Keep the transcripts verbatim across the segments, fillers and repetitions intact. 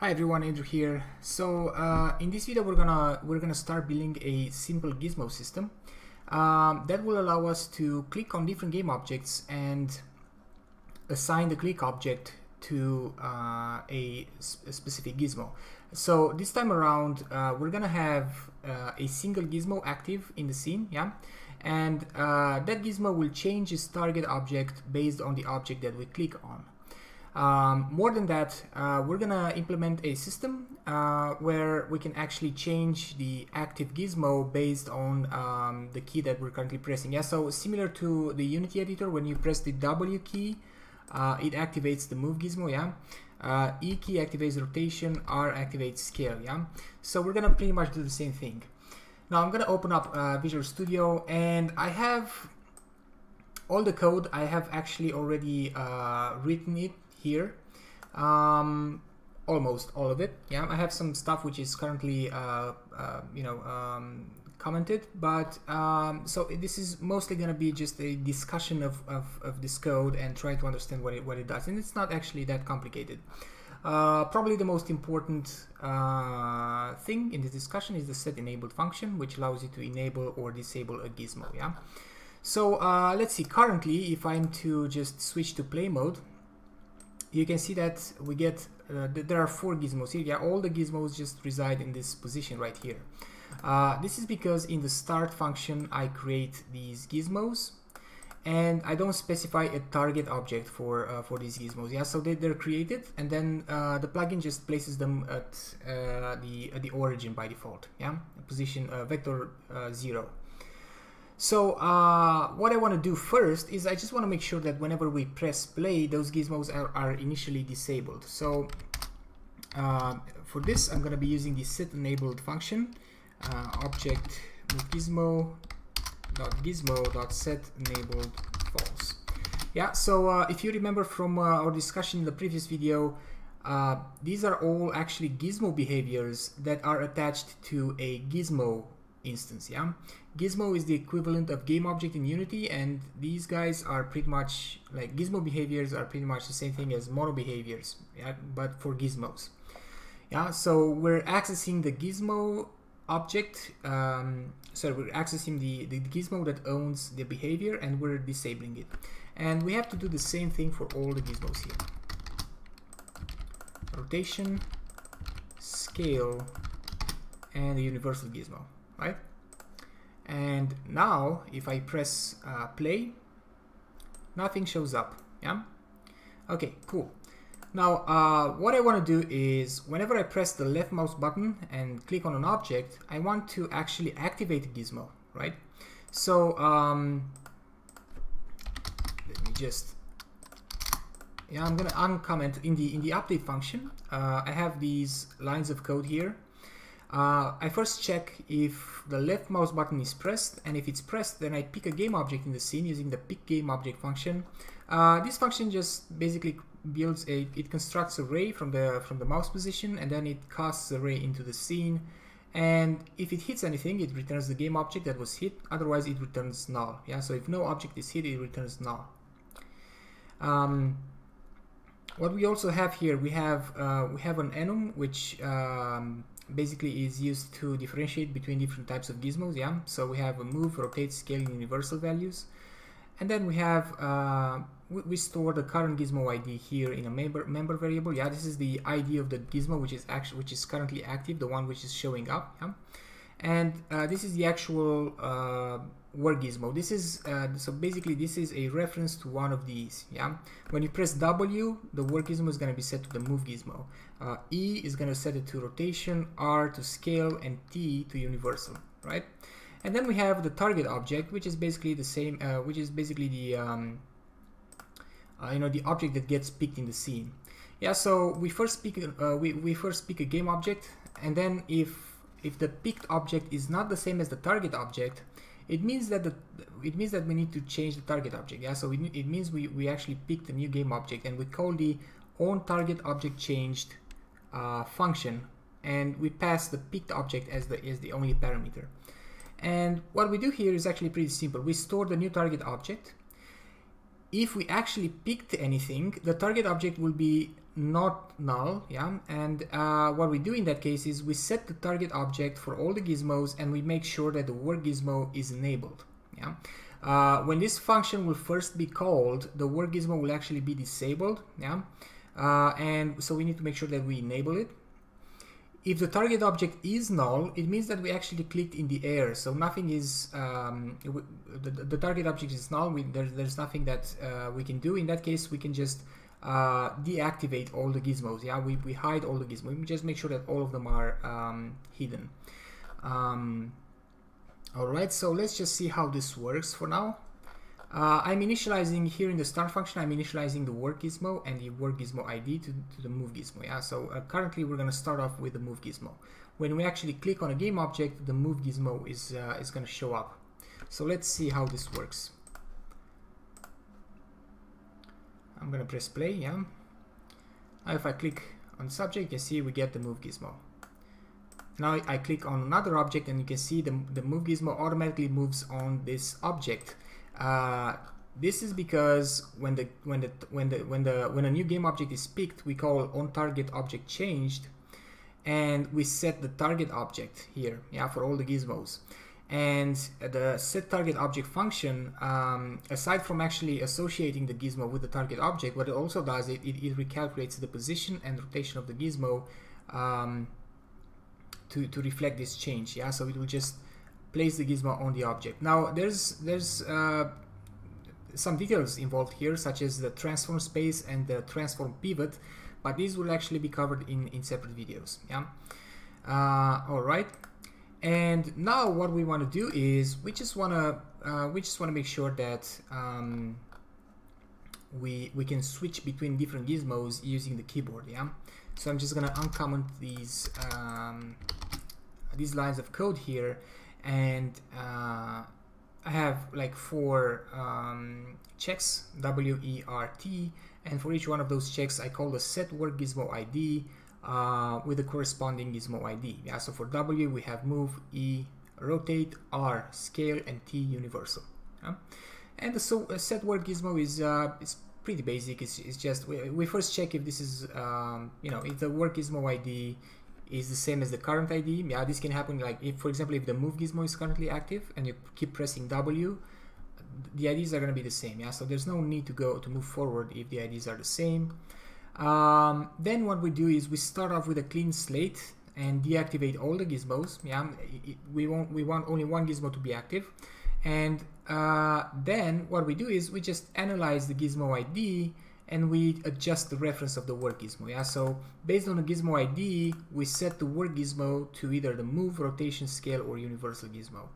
Hi everyone, Andrew here. So uh, in this video, we're gonna we're gonna start building a simple gizmo system um, that will allow us to click on different game objects and assign the click object to uh, a, sp a specific gizmo. So this time around, uh, we're gonna have uh, a single gizmo active in the scene, yeah, and uh, that gizmo will change its target object based on the object that we click on. Um, more than that, uh, we're gonna implement a system uh, where we can actually change the active gizmo based on um, the key that we're currently pressing. Yeah, so similar to the Unity Editor, when you press the W key, uh, it activates the move gizmo. Yeah, uh, E key activates rotation, R activates scale. Yeah, so we're gonna pretty much do the same thing. Now I'm gonna open up uh, Visual Studio, and I have all the code. I have actually already uh, written it here, um, almost all of it. Yeah, I have some stuff which is currently, uh, uh, you know, um, commented, but um, so this is mostly going to be just a discussion of, of, of this code and try to understand what it, what it does. And it's not actually that complicated. Uh, probably the most important uh, thing in this discussion is the setEnabled function, which allows you to enable or disable a gizmo. Yeah. So uh, let's see. Currently, if I'm to just switch to play mode, you can see that we get uh, th there are four gizmos here. Yeah, all the gizmos just reside in this position right here. Uh, this is because in the start function I create these gizmos, and I don't specify a target object for uh, for these gizmos. Yeah, so they, they're created, and then uh, the plugin just places them at uh, the at the origin by default. Yeah, position uh, vector uh, zero. So uh, what I want to do first is I just want to make sure that whenever we press play, those gizmos are, are initially disabled. So uh, for this, I'm going to be using the setEnabled function, uh, object gizmo dot gizmo dot setEnabled false. Yeah. So uh, if you remember from uh, our discussion in the previous video, uh, these are all actually gizmo behaviors that are attached to a gizmo instance. Yeah, gizmo is the equivalent of game object in Unity, and these guys are pretty much like gizmo behaviors are pretty much the same thing as mono behaviors, yeah, but for gizmos. Yeah, so we're accessing the gizmo object, um, sorry, we're accessing the, the gizmo that owns the behavior, and we're disabling it. And we have to do the same thing for all the gizmos here. Rotation, scale, and the universal gizmo. Right? And now if I press uh, play, nothing shows up. Yeah. Okay, cool. Now uh, what I want to do is whenever I press the left mouse button and click on an object, I want to actually activate a gizmo, right? So um, let me just, yeah, I'm gonna uncomment in the in the update function. Uh, I have these lines of code here. Uh, I first check if the left mouse button is pressed, and if it's pressed, then I pick a game object in the scene using the pick game object function. Uh, this function just basically builds a, it constructs a ray from the from the mouse position, and then it casts the ray into the scene. And if it hits anything, it returns the game object that was hit. Otherwise, it returns null. Yeah. So if no object is hit, it returns null. Um, what we also have here, we have uh, we have an enum which um, basically is used to differentiate between different types of gizmos. Yeah, so we have a move, rotate, scale, and universal values, and then we have uh, we, we store the current gizmo I D here in a member member variable. Yeah, this is the I D of the gizmo which is actually which is currently active, the one which is showing up. Yeah, and uh, this is the actual uh, work gizmo. This is uh, so basically this is a reference to one of these. Yeah, when you press W, the work gizmo is going to be set to the move gizmo. Uh, E is going to set it to rotation, R to scale, and T to universal, right? And then we have the target object, which is basically the same, uh, which is basically the um, uh, you know the object that gets picked in the scene. Yeah, so we first pick uh, we we first pick a game object, and then if if the picked object is not the same as the target object, it means that the, it means that we need to change the target object. Yeah, so it, it means we, we actually picked a new game object, and we call the onTargetObjectChanged uh, function, and we pass the picked object as the as the only parameter. And what we do here is actually pretty simple. We store the new target object. If we actually picked anything, the target object will be not null, yeah. And uh, what we do in that case is we set the target object for all the gizmos, and we make sure that the work gizmo is enabled, yeah. Uh, when this function will first be called, the work gizmo will actually be disabled, yeah. Uh, and so we need to make sure that we enable it. If the target object is null, it means that we actually clicked in the air, so nothing is um, the, the target object is null. We, there, there's nothing that uh, we can do in that case. We can just uh, deactivate all the gizmos. Yeah, we, we hide all the gizmos. We just make sure that all of them are um, hidden. Um, all right, so let's just see how this works for now. Uh, I'm initializing here in the start function, I'm initializing the work gizmo and the work gizmo I D to, to the move gizmo. Yeah? So uh, currently we're going to start off with the move gizmo. When we actually click on a game object, the move gizmo is, uh, is going to show up. So let's see how this works. I'm going to press play. Yeah. Now if I click on subject, you see we get the move gizmo. Now I click on another object and you can see the, the move gizmo automatically moves on this object. Uh, this is because when the when the when the when the when a new game object is picked, we call on target object changed, and we set the target object here, yeah, for all the gizmos. And the set target object function, um, aside from actually associating the gizmo with the target object, what it also does it it, it recalculates the position and rotation of the gizmo um, to to reflect this change, yeah. So it will just place the gizmo on the object. Now there's there's uh, some details involved here, such as the transform space and the transform pivot, but these will actually be covered in, in separate videos, yeah. Uh, all right, and now what we want to do is we just want to uh, we just want to make sure that um, we we can switch between different gizmos using the keyboard, yeah. So I'm just gonna uncomment these um, these lines of code here, and uh, I have like four um, checks, W, E, R, T, and for each one of those checks I call the set work gizmo I D uh, with the corresponding gizmo I D. Yeah, so for W we have move, E, rotate, R, scale, and T, universal. Yeah? And the so, uh, set work gizmo is, uh, is pretty basic. It's, it's just we, we first check if this is, um, you know, if the work gizmo I D is the same as the current I D. Yeah, this can happen like if, for example, if the move gizmo is currently active and you keep pressing W, the I Ds are going to be the same. Yeah, so there's no need to go to move forward if the I Ds are the same. Um, then what we do is we start off with a clean slate and deactivate all the gizmos. Yeah, it, we want we want only one gizmo to be active, and uh, then what we do is we just analyze the gizmo I D. And we adjust the reference of the work gizmo, yeah. So based on the gizmo I D, we set the work gizmo to either the move, rotation, scale, or universal gizmo.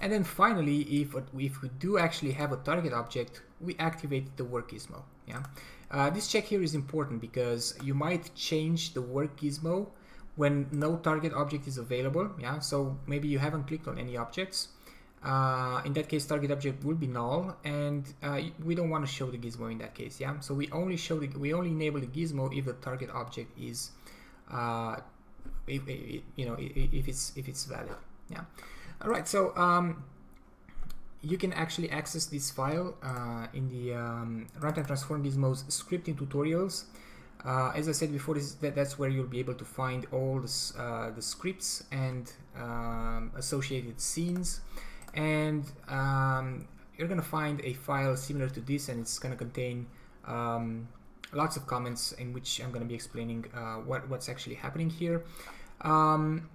And then finally, if if we do actually have a target object, we activate the work gizmo, yeah. Uh, this check here is important because you might change the work gizmo when no target object is available, yeah. So maybe you haven't clicked on any objects. Uh, in that case, target object will be null, and uh, we don't want to show the gizmo in that case. Yeah, so we only show the, we only enable the gizmo if the target object is, uh, if, if, you know, if it's if it's valid. Yeah. All right. So um, you can actually access this file uh, in the um, Runtime Transform Gizmos scripting tutorials. Uh, as I said before, this is that, that's where you'll be able to find all this, uh, the scripts and um, associated scenes. And um, you're gonna find a file similar to this, and it's gonna contain um, lots of comments in which I'm gonna be explaining uh, what, what's actually happening here. Um,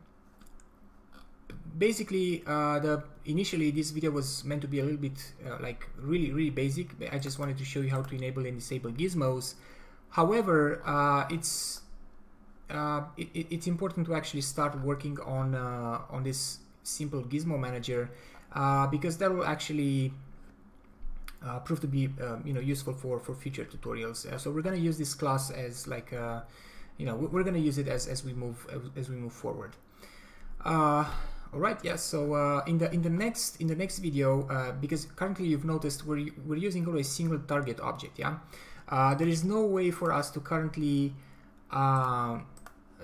basically, uh, the initially this video was meant to be a little bit uh, like really really basic. I just wanted to show you how to enable and disable gizmos. However, uh, it's uh, it, it's important to actually start working on uh, on this simple gizmo manager. Uh, because that will actually uh, prove to be uh, you know useful for for future tutorials. Uh, so we're going to use this class as like uh, you know we're going to use it as as we move as we move forward. Uh, all right, yeah. So uh, in the in the next in the next video, uh, because currently you've noticed we're we're using only a single target object. Yeah, uh, there is no way for us to currently uh,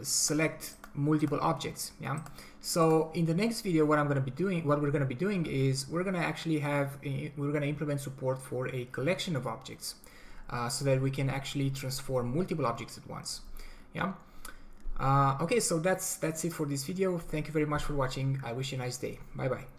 select multiple objects. Yeah. So in the next video, what I'm going to be doing, what we're going to be doing is we're going to actually have, a, we're going to implement support for a collection of objects. uh, so that we can actually transform multiple objects at once. Yeah. Uh, okay, so that's that's it for this video. Thank you very much for watching. I wish you a nice day. Bye bye.